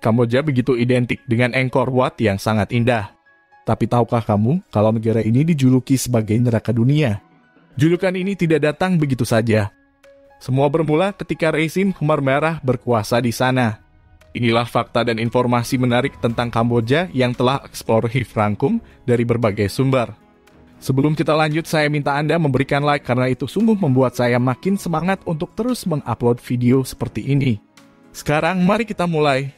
Kamboja begitu identik dengan Angkor Wat yang sangat indah. Tapi tahukah kamu kalau negara ini dijuluki sebagai neraka dunia? Julukan ini tidak datang begitu saja. Semua bermula ketika rezim Khmer Merah berkuasa di sana. Inilah fakta dan informasi menarik tentang Kamboja yang telah ExploreHive rangkum dari berbagai sumber. Sebelum kita lanjut, saya minta Anda memberikan like karena itu sungguh membuat saya makin semangat untuk terus mengupload video seperti ini. Sekarang mari kita mulai.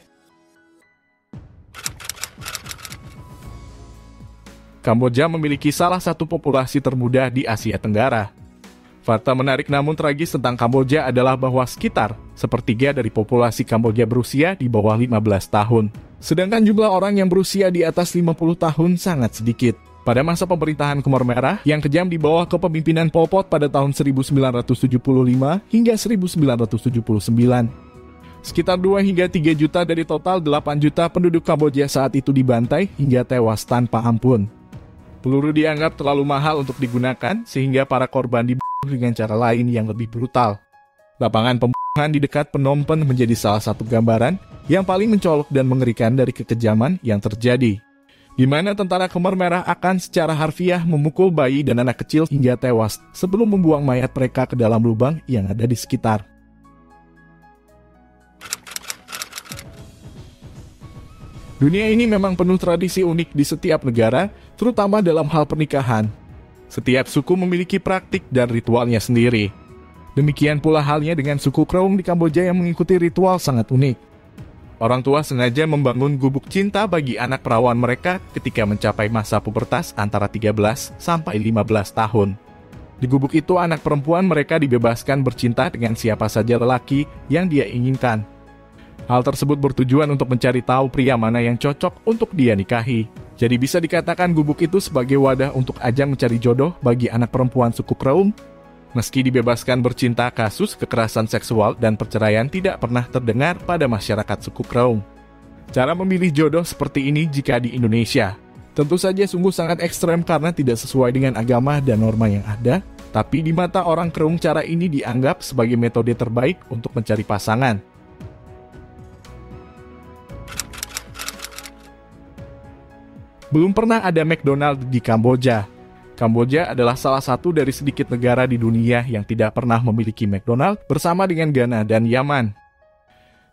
Kamboja memiliki salah satu populasi termuda di Asia Tenggara. Fakta menarik namun tragis tentang Kamboja adalah bahwa sekitar sepertiga dari populasi Kamboja berusia di bawah 15 tahun. Sedangkan jumlah orang yang berusia di atas 50 tahun sangat sedikit. Pada masa pemerintahan Khmer Merah yang kejam di bawah kepemimpinan Pol Pot pada tahun 1975 hingga 1979. Sekitar 2 hingga 3 juta dari total 8 juta penduduk Kamboja saat itu dibantai hingga tewas tanpa ampun. Peluru dianggap terlalu mahal untuk digunakan, sehingga para korban dibunuh dengan cara lain yang lebih brutal. Lapangan pembunuhan di dekat Phnom Penh menjadi salah satu gambaran yang paling mencolok dan mengerikan dari kekejaman yang terjadi, di mana tentara Khmer Merah akan secara harfiah memukul bayi dan anak kecil hingga tewas sebelum membuang mayat mereka ke dalam lubang yang ada di sekitar. Dunia ini memang penuh tradisi unik di setiap negara, terutama dalam hal pernikahan. Setiap suku memiliki praktik dan ritualnya sendiri. Demikian pula halnya dengan suku Kreung di Kamboja yang mengikuti ritual sangat unik. Orang tua sengaja membangun gubuk cinta bagi anak perawan mereka ketika mencapai masa pubertas antara 13 sampai 15 tahun. Di gubuk itu anak perempuan mereka dibebaskan bercinta dengan siapa saja lelaki yang dia inginkan. Hal tersebut bertujuan untuk mencari tahu pria mana yang cocok untuk dia nikahi. Jadi bisa dikatakan gubuk itu sebagai wadah untuk ajang mencari jodoh bagi anak perempuan suku Kreung. Meski dibebaskan bercinta, kasus kekerasan seksual dan perceraian tidak pernah terdengar pada masyarakat suku Kreung. Cara memilih jodoh seperti ini jika di Indonesia, tentu saja sungguh sangat ekstrem karena tidak sesuai dengan agama dan norma yang ada, tapi di mata orang Kreung cara ini dianggap sebagai metode terbaik untuk mencari pasangan. Belum pernah ada McDonald's di Kamboja. Kamboja adalah salah satu dari sedikit negara di dunia yang tidak pernah memiliki McDonald's bersama dengan Ghana dan Yaman.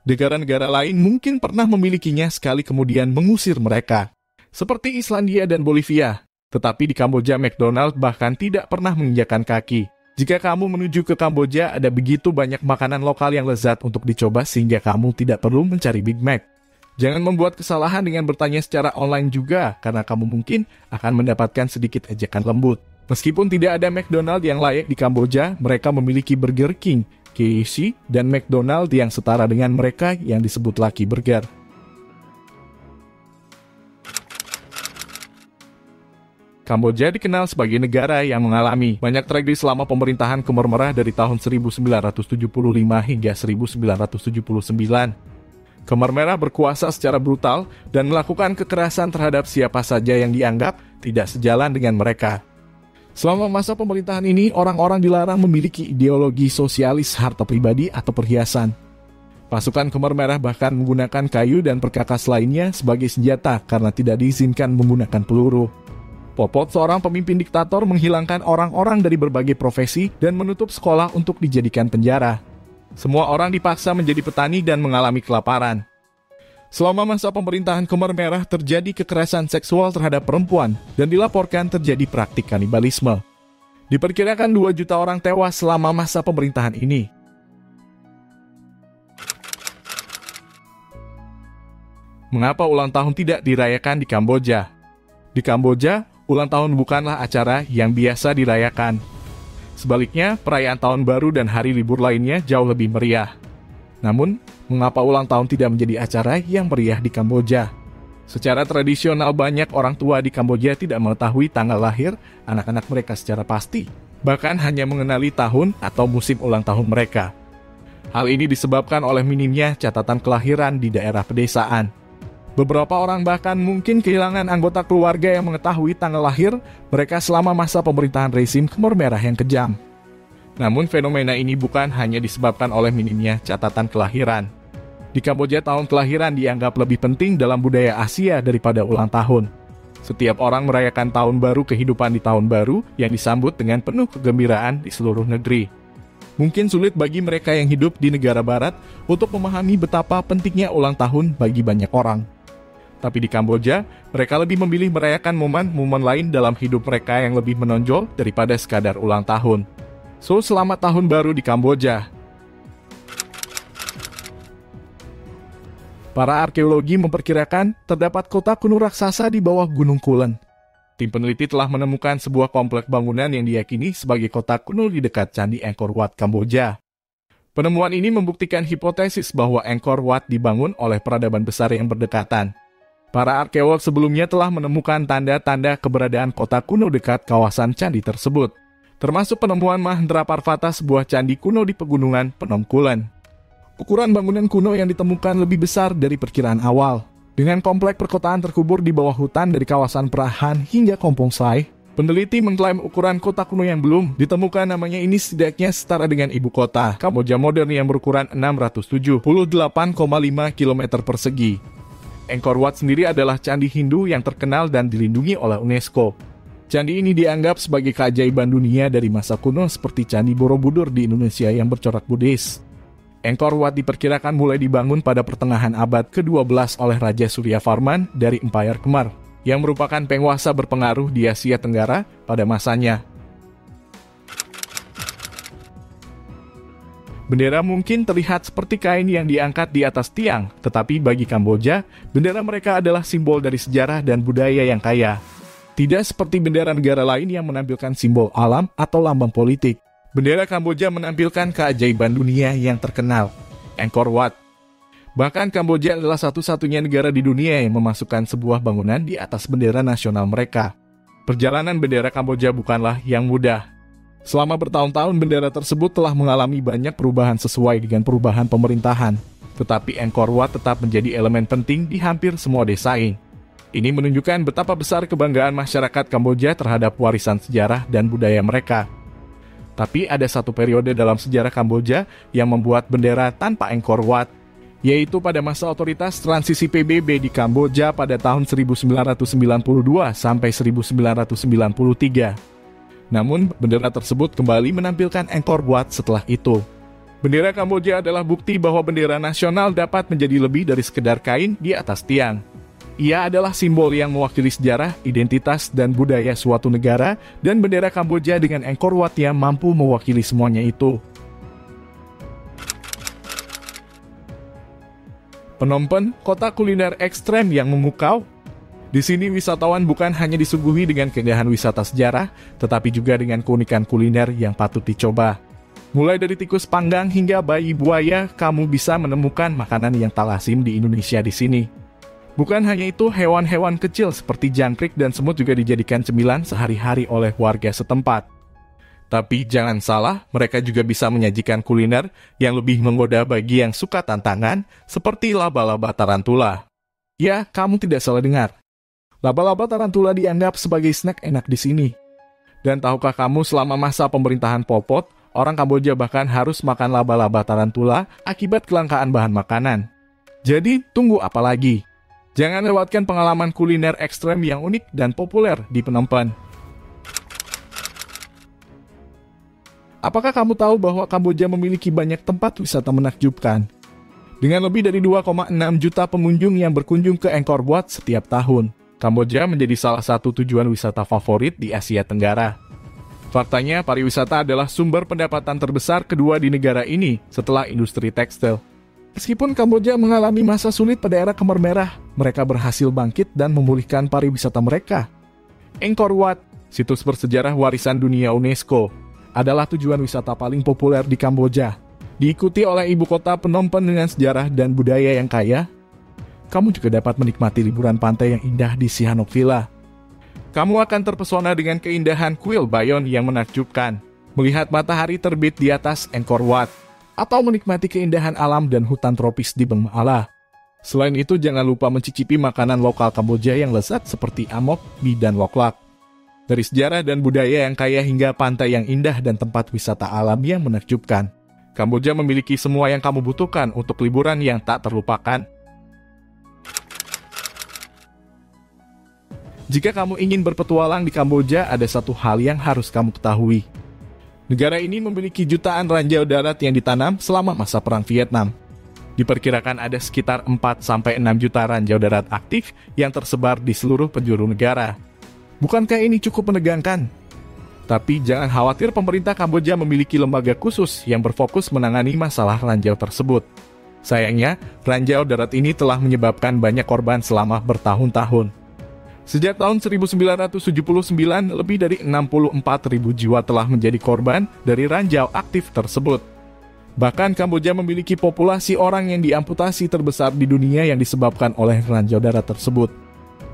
Negara-negara lain mungkin pernah memilikinya sekali kemudian mengusir mereka, seperti Islandia dan Bolivia. Tetapi di Kamboja McDonald's bahkan tidak pernah menginjakan kaki. Jika kamu menuju ke Kamboja, ada begitu banyak makanan lokal yang lezat untuk dicoba sehingga kamu tidak perlu mencari Big Mac. Jangan membuat kesalahan dengan bertanya secara online juga, karena kamu mungkin akan mendapatkan sedikit ejekan lembut. Meskipun tidak ada McDonald's yang layak di Kamboja, mereka memiliki Burger King, KFC, dan McDonald's yang setara dengan mereka yang disebut Lucky Burger. Kamboja dikenal sebagai negara yang mengalami banyak tragedi selama pemerintahan Khmer Merah dari tahun 1975 hingga 1979. Khmer Merah berkuasa secara brutal dan melakukan kekerasan terhadap siapa saja yang dianggap tidak sejalan dengan mereka. Selama masa pemerintahan ini, orang-orang dilarang memiliki ideologi sosialis, harta pribadi, atau perhiasan. Pasukan Khmer Merah bahkan menggunakan kayu dan perkakas lainnya sebagai senjata karena tidak diizinkan menggunakan peluru. Pol Pot, seorang pemimpin diktator, menghilangkan orang-orang dari berbagai profesi dan menutup sekolah untuk dijadikan penjara. Semua orang dipaksa menjadi petani dan mengalami kelaparan. Selama masa pemerintahan Khmer Merah terjadi kekerasan seksual terhadap perempuan dan dilaporkan terjadi praktik kanibalisme. Diperkirakan 2 juta orang tewas selama masa pemerintahan ini. Mengapa ulang tahun tidak dirayakan di Kamboja? Di Kamboja, ulang tahun bukanlah acara yang biasa dirayakan. Sebaliknya, perayaan tahun baru dan hari libur lainnya jauh lebih meriah. Namun, mengapa ulang tahun tidak menjadi acara yang meriah di Kamboja? Secara tradisional, banyak orang tua di Kamboja tidak mengetahui tanggal lahir anak-anak mereka secara pasti, bahkan hanya mengenali tahun atau musim ulang tahun mereka. Hal ini disebabkan oleh minimnya catatan kelahiran di daerah pedesaan. Beberapa orang bahkan mungkin kehilangan anggota keluarga yang mengetahui tanggal lahir mereka selama masa pemerintahan rezim Khmer Merah yang kejam. Namun fenomena ini bukan hanya disebabkan oleh minimnya catatan kelahiran. Di Kamboja, tahun kelahiran dianggap lebih penting dalam budaya Asia daripada ulang tahun. Setiap orang merayakan tahun baru kehidupan di tahun baru yang disambut dengan penuh kegembiraan di seluruh negeri. Mungkin sulit bagi mereka yang hidup di negara barat untuk memahami betapa pentingnya ulang tahun bagi banyak orang. Tapi di Kamboja, mereka lebih memilih merayakan momen-momen lain dalam hidup mereka yang lebih menonjol daripada sekadar ulang tahun. So, selamat tahun baru di Kamboja. Para arkeologi memperkirakan terdapat kota kuno raksasa di bawah Gunung Kulen. Tim peneliti telah menemukan sebuah komplek bangunan yang diyakini sebagai kota kuno di dekat Candi Angkor Wat, Kamboja. Penemuan ini membuktikan hipotesis bahwa Angkor Wat dibangun oleh peradaban besar yang berdekatan. Para arkeolog sebelumnya telah menemukan tanda-tanda keberadaan kota kuno dekat kawasan candi tersebut, termasuk penemuan Mahendra Parvata, sebuah candi kuno di pegunungan Phnom Kulen. Ukuran bangunan kuno yang ditemukan lebih besar dari perkiraan awal. Dengan komplek perkotaan terkubur di bawah hutan dari kawasan Perahan hingga Kampong Sai, peneliti mengklaim ukuran kota kuno yang belum ditemukan namanya ini setidaknya setara dengan ibu kota Kamboja modern yang berukuran 678,5 km persegi. Angkor Wat sendiri adalah candi Hindu yang terkenal dan dilindungi oleh UNESCO. Candi ini dianggap sebagai keajaiban dunia dari masa kuno seperti Candi Borobudur di Indonesia yang bercorak Buddhis. Angkor Wat diperkirakan mulai dibangun pada pertengahan abad ke-12 oleh Raja Suryavarman dari Empayar Khmer, yang merupakan penguasa berpengaruh di Asia Tenggara pada masanya. Bendera mungkin terlihat seperti kain yang diangkat di atas tiang, tetapi bagi Kamboja, bendera mereka adalah simbol dari sejarah dan budaya yang kaya. Tidak seperti bendera negara lain yang menampilkan simbol alam atau lambang politik, bendera Kamboja menampilkan keajaiban dunia yang terkenal, Angkor Wat. Bahkan Kamboja adalah satu-satunya negara di dunia yang memasukkan sebuah bangunan di atas bendera nasional mereka. Perjalanan bendera Kamboja bukanlah yang mudah. Selama bertahun-tahun bendera tersebut telah mengalami banyak perubahan sesuai dengan perubahan pemerintahan. Tetapi Angkor Wat tetap menjadi elemen penting di hampir semua desain. Ini menunjukkan betapa besar kebanggaan masyarakat Kamboja terhadap warisan sejarah dan budaya mereka. Tapi ada satu periode dalam sejarah Kamboja yang membuat bendera tanpa Angkor Wat, yaitu pada masa otoritas transisi PBB di Kamboja pada tahun 1992 sampai 1993. Namun, bendera tersebut kembali menampilkan Angkor Wat setelah itu. Bendera Kamboja adalah bukti bahwa bendera nasional dapat menjadi lebih dari sekedar kain di atas tiang. Ia adalah simbol yang mewakili sejarah, identitas, dan budaya suatu negara, dan bendera Kamboja dengan Angkor Wat yang mampu mewakili semuanya itu. Phnom Penh, kota kuliner ekstrem yang memukau. Di sini wisatawan bukan hanya disuguhi dengan keindahan wisata sejarah, tetapi juga dengan keunikan kuliner yang patut dicoba. Mulai dari tikus panggang hingga bayi buaya, kamu bisa menemukan makanan yang tak lazim di Indonesia di sini. Bukan hanya itu, hewan-hewan kecil seperti jangkrik dan semut juga dijadikan cemilan sehari-hari oleh warga setempat. Tapi jangan salah, mereka juga bisa menyajikan kuliner yang lebih menggoda bagi yang suka tantangan, seperti laba-laba tarantula. Ya, kamu tidak salah dengar. Laba-laba tarantula dianggap sebagai snack enak di sini. Dan tahukah kamu selama masa pemerintahan Pol Pot, orang Kamboja bahkan harus makan laba-laba tarantula akibat kelangkaan bahan makanan. Jadi, tunggu apa lagi? Jangan lewatkan pengalaman kuliner ekstrem yang unik dan populer di Phnom Penh. Apakah kamu tahu bahwa Kamboja memiliki banyak tempat wisata menakjubkan? Dengan lebih dari 2,6 juta pengunjung yang berkunjung ke Angkor Wat setiap tahun, Kamboja menjadi salah satu tujuan wisata favorit di Asia Tenggara. Faktanya, pariwisata adalah sumber pendapatan terbesar kedua di negara ini setelah industri tekstil. Meskipun Kamboja mengalami masa sulit pada era Khmer Merah, mereka berhasil bangkit dan memulihkan pariwisata mereka. Angkor Wat, situs bersejarah warisan dunia UNESCO, adalah tujuan wisata paling populer di Kamboja. Diikuti oleh ibu kota Phnom Penh dengan sejarah dan budaya yang kaya, kamu juga dapat menikmati liburan pantai yang indah di Sihanouk Villa. Kamu akan terpesona dengan keindahan Kuil Bayon yang menakjubkan, melihat matahari terbit di atas Angkor Wat, atau menikmati keindahan alam dan hutan tropis di Bengmala. Selain itu, jangan lupa mencicipi makanan lokal Kamboja yang lezat seperti amok, mie, dan loklak. Dari sejarah dan budaya yang kaya hingga pantai yang indah dan tempat wisata alam yang menakjubkan, Kamboja memiliki semua yang kamu butuhkan untuk liburan yang tak terlupakan. Jika kamu ingin berpetualang di Kamboja, ada satu hal yang harus kamu ketahui. Negara ini memiliki jutaan ranjau darat yang ditanam selama masa Perang Vietnam. Diperkirakan ada sekitar 4-6 juta ranjau darat aktif yang tersebar di seluruh penjuru negara. Bukankah ini cukup menegangkan? Tapi jangan khawatir, pemerintah Kamboja memiliki lembaga khusus yang berfokus menangani masalah ranjau tersebut. Sayangnya, ranjau darat ini telah menyebabkan banyak korban selama bertahun-tahun. Sejak tahun 1979, lebih dari 64.000 jiwa telah menjadi korban dari ranjau aktif tersebut. Bahkan Kamboja memiliki populasi orang yang diamputasi terbesar di dunia yang disebabkan oleh ranjau darat tersebut.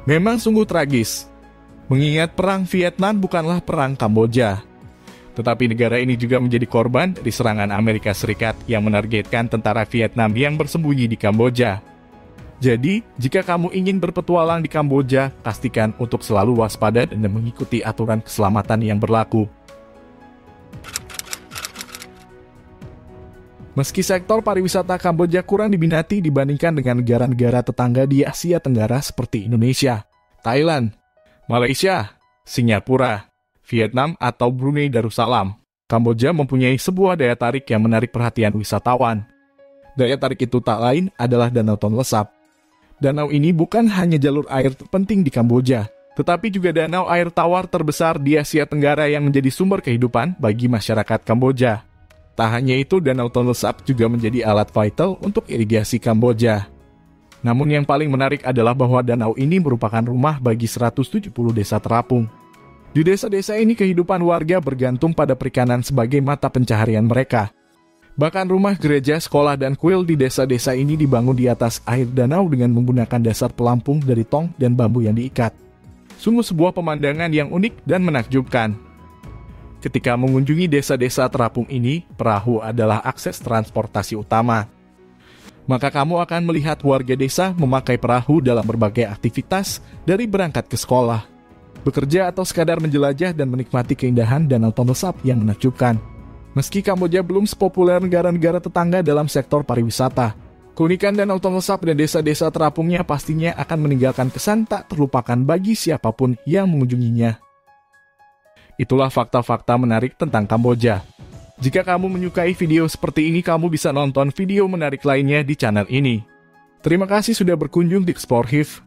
Memang sungguh tragis. Mengingat perang Vietnam bukanlah perang Kamboja. Tetapi negara ini juga menjadi korban dari serangan Amerika Serikat yang menargetkan tentara Vietnam yang bersembunyi di Kamboja. Jadi, jika kamu ingin berpetualang di Kamboja, pastikan untuk selalu waspada dan mengikuti aturan keselamatan yang berlaku. Meski sektor pariwisata Kamboja kurang diminati dibandingkan dengan negara-negara tetangga di Asia Tenggara seperti Indonesia, Thailand, Malaysia, Singapura, Vietnam, atau Brunei Darussalam, Kamboja mempunyai sebuah daya tarik yang menarik perhatian wisatawan. Daya tarik itu tak lain adalah Danau Tonle Sap. Danau ini bukan hanya jalur air terpenting di Kamboja, tetapi juga danau air tawar terbesar di Asia Tenggara yang menjadi sumber kehidupan bagi masyarakat Kamboja. Tak hanya itu, Danau Tonle Sap juga menjadi alat vital untuk irigasi Kamboja. Namun yang paling menarik adalah bahwa danau ini merupakan rumah bagi 170 desa terapung. Di desa-desa ini kehidupan warga bergantung pada perikanan sebagai mata pencaharian mereka. Bahkan rumah, gereja, sekolah, dan kuil di desa-desa ini dibangun di atas air danau dengan menggunakan dasar pelampung dari tong dan bambu yang diikat. Sungguh sebuah pemandangan yang unik dan menakjubkan. Ketika mengunjungi desa-desa terapung ini, perahu adalah akses transportasi utama. Maka kamu akan melihat warga desa memakai perahu dalam berbagai aktivitas, dari berangkat ke sekolah, bekerja, atau sekadar menjelajah dan menikmati keindahan danau Tonle Sap yang menakjubkan. Meski Kamboja belum sepopuler negara-negara tetangga dalam sektor pariwisata, keunikan Danau Tonle Sap dan desa-desa terapungnya pastinya akan meninggalkan kesan tak terlupakan bagi siapapun yang mengunjunginya. Itulah fakta-fakta menarik tentang Kamboja. Jika kamu menyukai video seperti ini, kamu bisa nonton video menarik lainnya di channel ini. Terima kasih sudah berkunjung di ExploreHive.